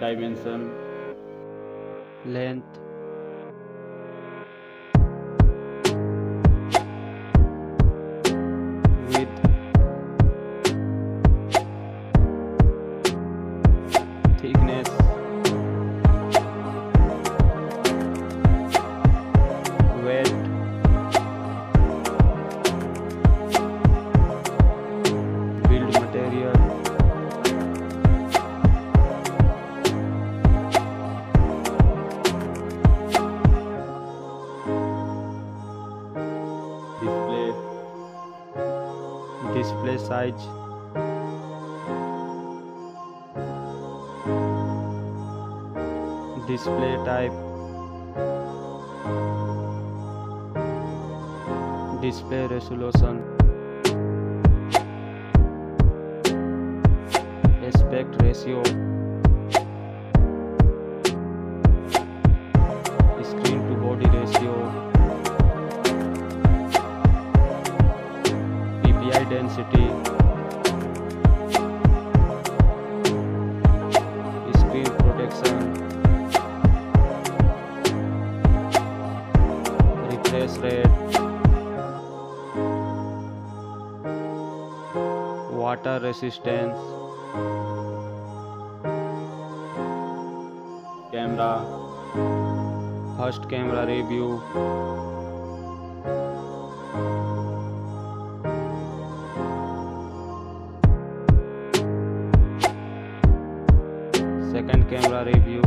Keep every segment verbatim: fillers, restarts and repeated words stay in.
dimension, length, width, thickness, weight, build material, display, display size, display type, display resolution, aspect ratio, screen to body ratio, P P I density, screen protection, refresh rate, water resistance, camera, first camera review, second camera review,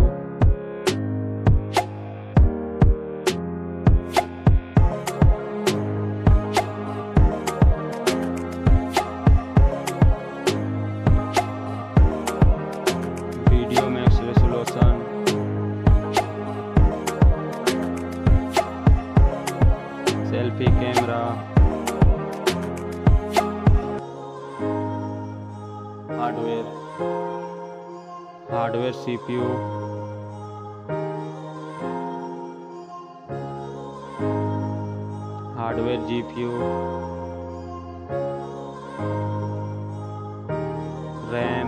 selfie camera, hardware, hardware C P U, hardware G P U, RAM,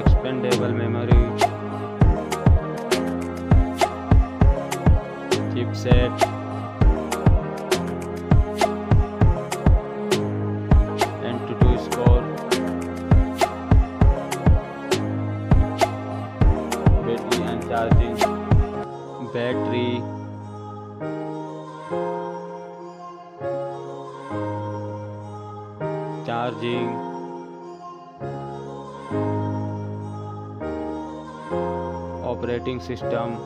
expandable memory, chipset, Antutu score, battery and charging, battery, charging, operating system,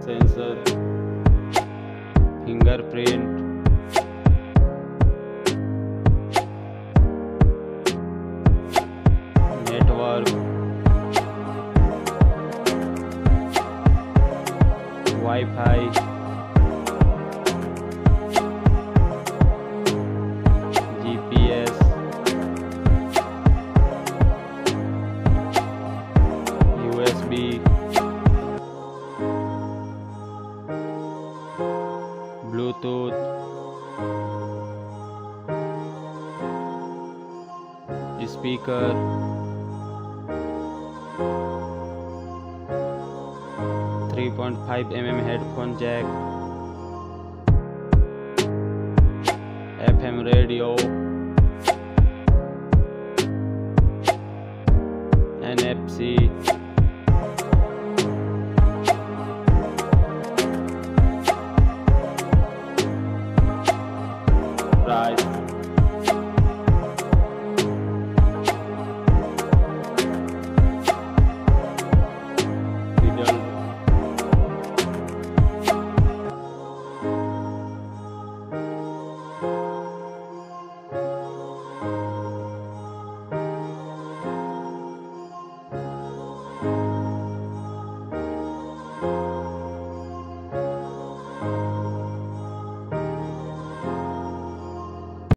sensor, fingerprint, network, Wi-Fi, G P S, Bluetooth, speaker, three point five millimeter headphone jack, F M radio, N F C.